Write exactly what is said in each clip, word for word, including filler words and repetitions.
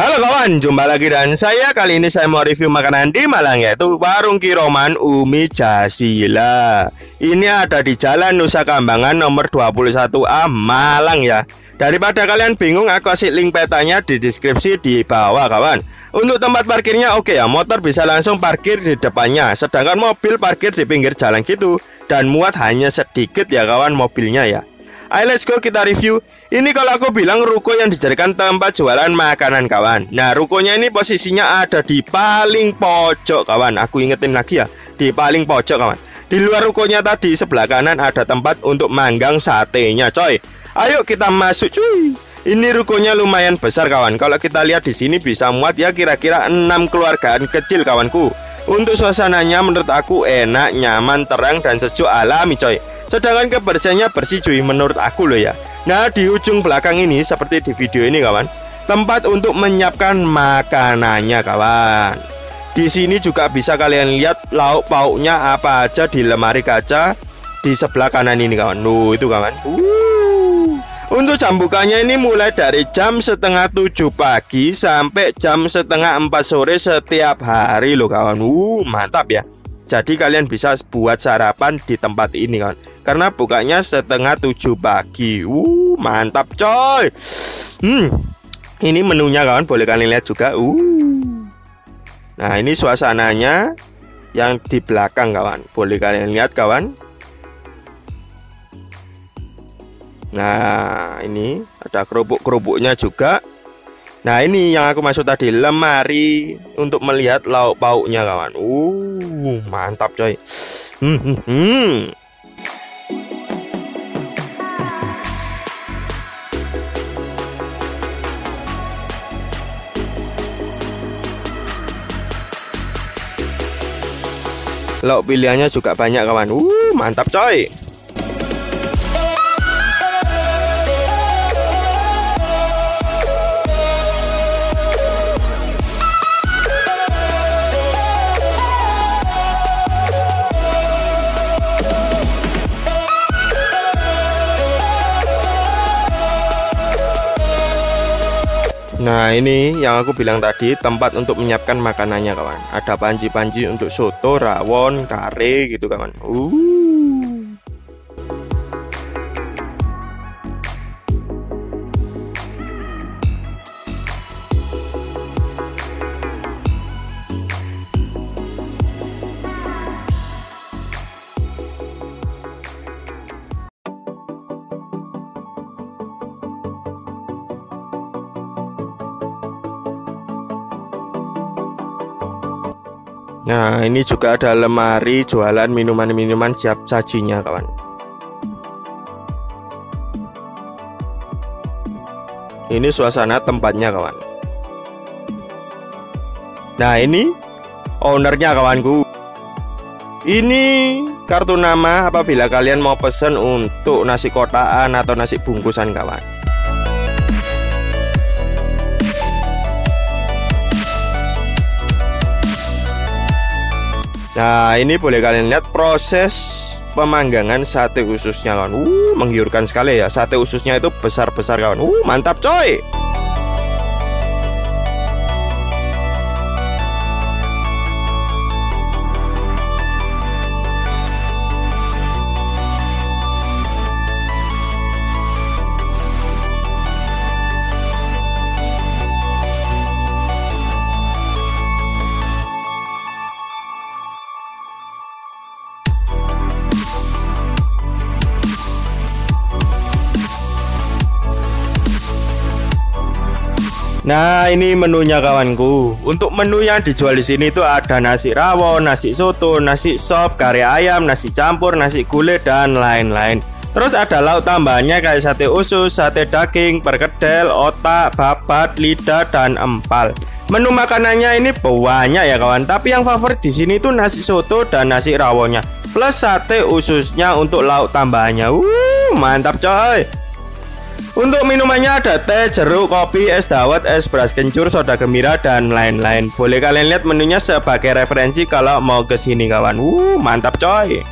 Halo kawan, jumpa lagi dan saya kali ini saya mau review makanan di Malang, yaitu Warung Kiroman Umi Jazillah. Ini ada di Jalan Nusa Kambangan nomor dua puluh satu A Malang ya. Daripada kalian bingung, aku kasih link petanya di deskripsi di bawah kawan. Untuk tempat parkirnya oke ya, motor bisa langsung parkir di depannya, sedangkan mobil parkir di pinggir jalan gitu. Dan muat hanya sedikit ya kawan mobilnya ya. Ayo let's go, kita review. Ini kalau aku bilang ruko yang dijadikan tempat jualan makanan kawan. Nah, rukonya ini posisinya ada di paling pojok kawan. Aku ingetin lagi ya, di paling pojok kawan. Di luar rukonya tadi sebelah kanan ada tempat untuk manggang satenya coy. Ayo kita masuk cuy. Ini rukonya lumayan besar kawan. Kalau kita lihat di sini bisa muat ya kira-kira enam keluargaan kecil kawanku. Untuk suasananya menurut aku enak, nyaman, terang dan sejuk alami coy. Sedangkan kebersihannya bersih cuy menurut aku loh ya. Nah, di ujung belakang ini seperti di video ini kawan, tempat untuk menyiapkan makanannya kawan. Di sini juga bisa kalian lihat lauk pauknya apa aja di lemari kaca di sebelah kanan ini kawan. Loh itu kawan. Uh. Untuk jam bukanya ini mulai dari jam setengah tujuh pagi sampai jam setengah empat sore setiap hari loh kawan. Uh, mantap ya. Jadi kalian bisa buat sarapan di tempat ini kan, karena bukanya setengah tujuh pagi. Uh, mantap coy. Hmm, ini menunya kawan, boleh kalian lihat juga. Uh, nah ini suasananya yang di belakang kawan, boleh kalian lihat kawan. Nah ini ada kerupuk-kerupuknya juga. Nah ini yang aku maksud tadi, lemari untuk melihat lauk pauknya kawan. Uh. Uh, mantap coy. Hmm, hmm, hmm. Lauk pilihannya juga banyak kawan. Uh, mantap coy. Nah ini yang aku bilang tadi, tempat untuk menyiapkan makanannya kawan. Ada panci-panci untuk soto, rawon, kare gitu kawan. uh. Nah ini juga ada lemari jualan minuman-minuman siap sajinya kawan. Ini suasana tempatnya kawan. Nah ini ownernya kawanku. Ini kartu nama apabila kalian mau pesen untuk nasi kotaan atau nasi bungkusan kawan. Nah ini boleh kalian lihat proses pemanggangan sate ususnya kawan. Uh, menggiurkan sekali ya, sate ususnya itu besar-besar kawan. Uh, mantap coy. Nah ini menunya kawanku. Untuk menu yang dijual di sini itu ada nasi rawon, nasi soto, nasi sop, kare ayam, nasi campur, nasi gulai dan lain-lain. Terus ada lauk tambahannya kayak sate usus, sate daging, perkedel, otak, babat, lidah dan empal. Menu makanannya ini banyak ya kawan, tapi yang favorit di sini itu nasi soto dan nasi rawonnya, plus sate ususnya untuk lauk tambahannya. Wuh, mantap coy. Untuk minumannya ada teh, jeruk, kopi, es dawet, es beras kencur, soda gembira, dan lain-lain. Boleh kalian lihat menunya sebagai referensi kalau mau ke sini kawan. Wuh, mantap coy.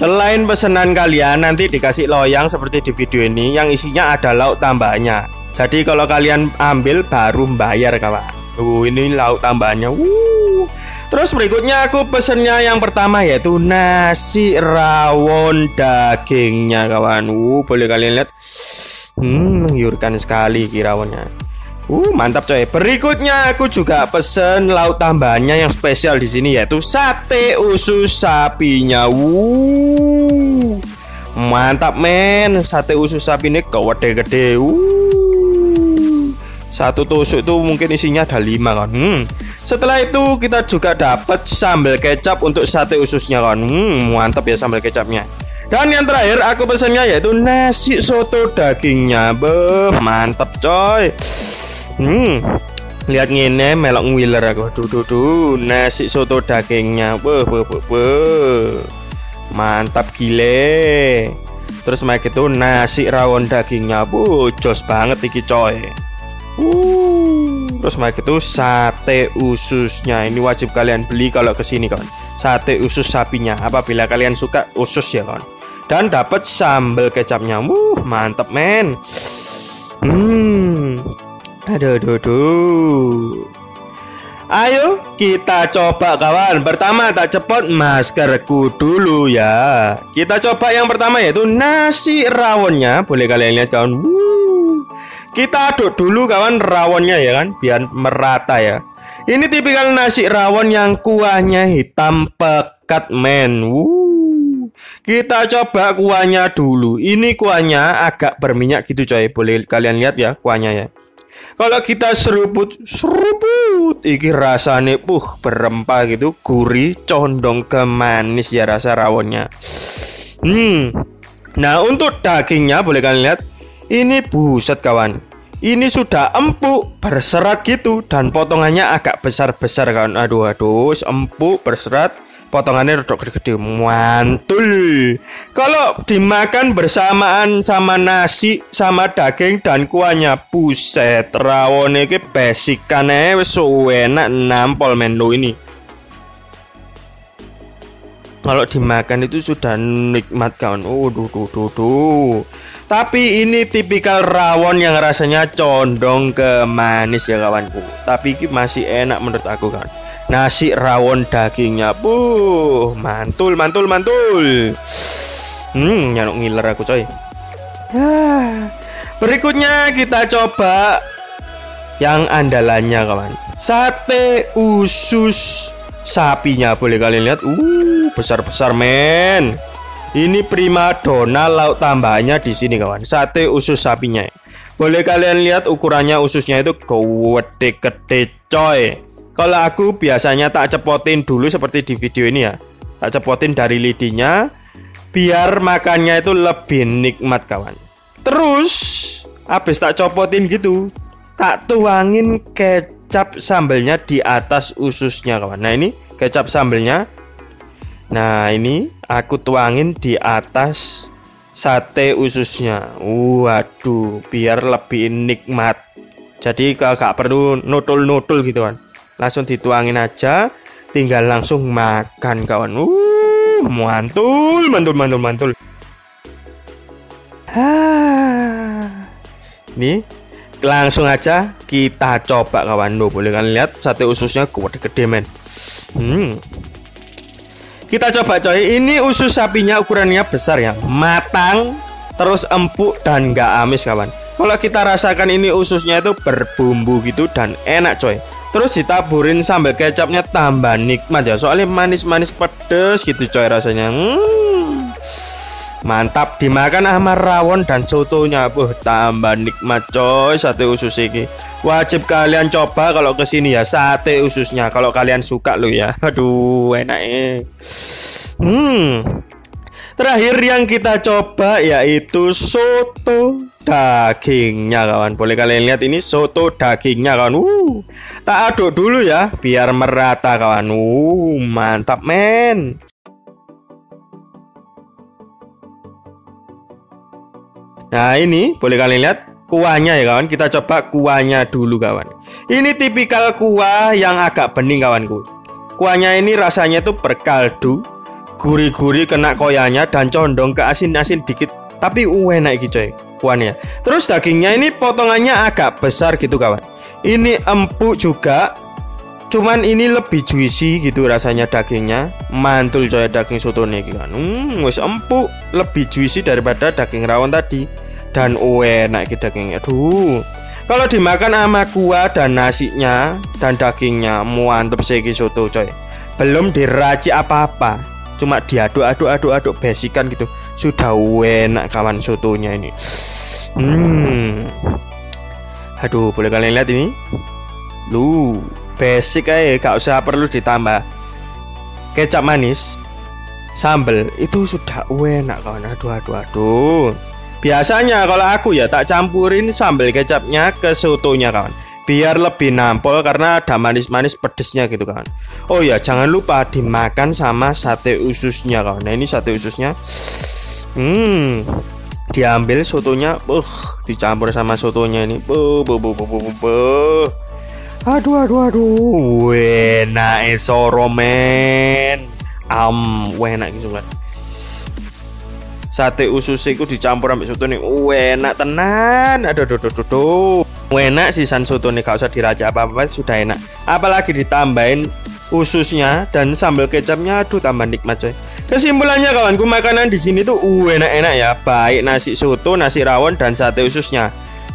Selain pesanan kalian nanti dikasih loyang seperti di video ini yang isinya ada lauk tambahnya. Jadi kalau kalian ambil baru bayar kawan. Tuh ini lauk tambahnya. Wuh. Terus berikutnya aku pesennya yang pertama yaitu nasi rawon dagingnya kawan. Wuh, boleh kalian lihat. Hmm, menggiurkan sekali rawonnya. Uh, mantap coy. Berikutnya aku juga pesen lauk tambahannya yang spesial di sini yaitu sate usus sapinya. Uh, mantap men, sate usus sapi ini gede-gede. Uh, satu tusuk itu mungkin isinya ada lima kan. Hmm. Setelah itu kita juga dapat sambal kecap untuk sate ususnya kan. Hmm, mantap ya sambal kecapnya. Dan yang terakhir aku pesennya yaitu nasi soto dagingnya. Beuh, mantap coy. Hmm, lihat ngene melok ngiler aku. Duh, duh, duh, nasi soto dagingnya. Wah, wah, wah, wah. Mantap gile. Terus kayak gitu nasi rawon dagingnya. Wah, jos banget iki coy. Uh, terus kayak gitu sate ususnya. Ini wajib kalian beli kalau kesini kawan. Sate usus sapinya apabila kalian suka usus ya kawan. Dan dapat sambal kecapnya. Wuh, mantap men. Hmm. Aduh, aduh, aduh. Ayo kita coba kawan. Pertama tak cepot maskerku dulu ya. Kita coba yang pertama yaitu nasi rawonnya. Boleh kalian lihat kawan. Woo. Kita aduk dulu kawan rawonnya ya kan, biar merata ya. Ini tipikal nasi rawon yang kuahnya hitam pekat men. Woo. Kita coba kuahnya dulu. Ini kuahnya agak berminyak gitu coy. Boleh kalian lihat ya kuahnya ya. Kalau kita seruput seruput iki rasane puh berempah gitu, gurih condong ke manis ya rasa rawonnya. Hmm. Nah, untuk dagingnya boleh kalian lihat. Ini buset kawan. Ini sudah empuk, berserat gitu dan potongannya agak besar-besar kawan. Aduh aduh, empuk, berserat, potongannya rodok gede-gede. Mantul. Kalau dimakan bersamaan sama nasi, sama daging dan kuahnya, buset rawone iki besikane wis enak nampol menu ini. Kalau dimakan itu sudah nikmat kawan. Oh, duh, duh, duh, duh. Tapi ini tipikal rawon yang rasanya condong ke manis ya kawanku. Tapi ini masih enak menurut aku kawan. Nasi rawon dagingnya, buh, mantul, mantul, mantul. Hmm, nyaruk ngiler aku coy. Berikutnya kita coba yang andalannya kawan. Sate usus sapinya, boleh kalian lihat. Uh, besar-besar men. Ini primadona lauk tambahannya di sini kawan. Sate usus sapinya. Boleh kalian lihat ukurannya ususnya itu gede-gede coy. Kalau aku biasanya tak cepotin dulu seperti di video ini ya. Tak cepotin dari lidinya biar makannya itu lebih nikmat kawan. Terus habis tak copotin gitu, tak tuangin kecap sambelnya di atas ususnya kawan. Nah, ini kecap sambelnya. Nah, ini aku tuangin di atas sate ususnya. Waduh, biar lebih nikmat. Jadi gak perlu nutul-nutul gitu kan. Langsung dituangin aja, tinggal langsung makan kawan. Uh, mantul, mantul, mantul, mantul. Ah, nih, langsung aja kita coba kawan. Loh, boleh kan lihat sate ususnya gede-gede men. Hmm. Kita coba coy. Ini usus sapinya ukurannya besar ya, matang, terus empuk dan nggak amis kawan. Kalau kita rasakan ini ususnya itu berbumbu gitu dan enak coy. Terus ditaburin sambal kecapnya tambah nikmat ya. Soalnya manis-manis pedes gitu coy rasanya. Hmm. Mantap dimakan sama rawon dan sotonya. Buh, tambah nikmat coy sate usus ini. Wajib kalian coba kalau kesini ya sate ususnya. Kalau kalian suka lo ya. Aduh, enak eh. Hmm. Terakhir yang kita coba yaitu soto dagingnya kawan. Boleh kalian lihat ini soto dagingnya kawan. Uh, tak aduk dulu ya biar merata kawan. Uh, mantap men. Nah, ini boleh kalian lihat kuahnya ya kawan. Kita coba kuahnya dulu kawan. Ini tipikal kuah yang agak bening kawanku. Kuahnya ini rasanya tuh berkaldu, gurih-gurih kena koyanya dan condong ke asin-asin dikit, tapi enak iki coy kuahnya. Terus dagingnya ini potongannya agak besar gitu kawan. Ini empuk juga, cuman ini lebih juicy gitu rasanya dagingnya. Mantul coy daging soto nih kan. Hmm, wis empuk, lebih juicy daripada daging rawon tadi. Dan enak iki dagingnya. Aduh. Kalau dimakan sama kuah dan nasinya dan dagingnya mantep sih iki soto coy. Belum diracik apa-apa, cuma diaduk-aduk-aduk-aduk basikan gitu. Sudah enak kawan sotonya ini. Hmm. Aduh, boleh kalian lihat ini? Lu, basic aja, gak usah perlu ditambah kecap manis, sambel, itu sudah enak kawan. Aduh, aduh, aduh. Biasanya kalau aku ya tak campurin sambel kecapnya ke sotonya kawan, biar lebih nampol karena ada manis-manis pedesnya gitu kawan. Oh ya, jangan lupa dimakan sama sate ususnya kawan. Nah ini sate ususnya, hmm, diambil sotonya, uh, dicampur sama sotonya ini, buh, buh, buh, buh, buh, buh. Aduh, aduh, aduh, enak esoro men, am, um, enak gitu kan. Sate usus itu dicampur ambil soto nih, enak tenan. Aduh, aduh, aduh, aduh. Enak sisan soto nih, gak usah dirajak apa-apa, sudah enak. Apalagi ditambahin ususnya dan sambal kecapnya, aduh tambah nikmat coy. Kesimpulannya kawanku, makanan di sini tuh enak-enak ya, baik nasi soto, nasi rawon dan sate ususnya.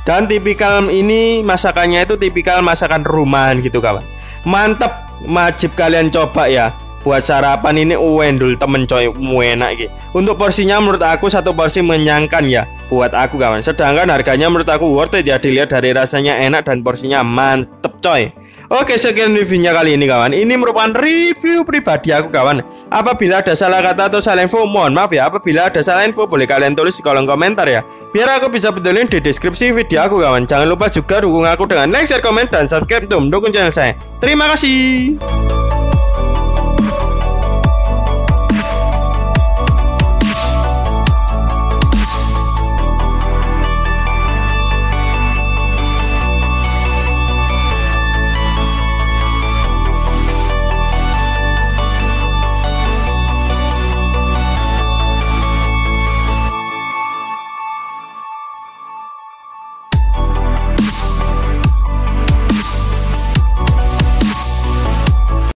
Dan tipikal ini masakannya itu tipikal masakan rumahan gitu kawan. Mantep, wajib kalian coba ya. Buat sarapan ini uwendul temen coy, enak gitu. Untuk porsinya menurut aku satu porsi menyangkan ya buat aku kawan. Sedangkan harganya menurut aku worth it ya, dilihat dari rasanya enak dan porsinya mantep coy. Oke, sekian reviewnya kali ini kawan. Ini merupakan review pribadi aku kawan. Apabila ada salah kata atau salah info mohon maaf ya. Apabila ada salah info boleh kalian tulis di kolom komentar ya, biar aku bisa betulin di deskripsi video aku kawan. Jangan lupa juga dukung aku dengan like, share, komen, dan subscribe untuk mendukung channel saya. Terima kasih.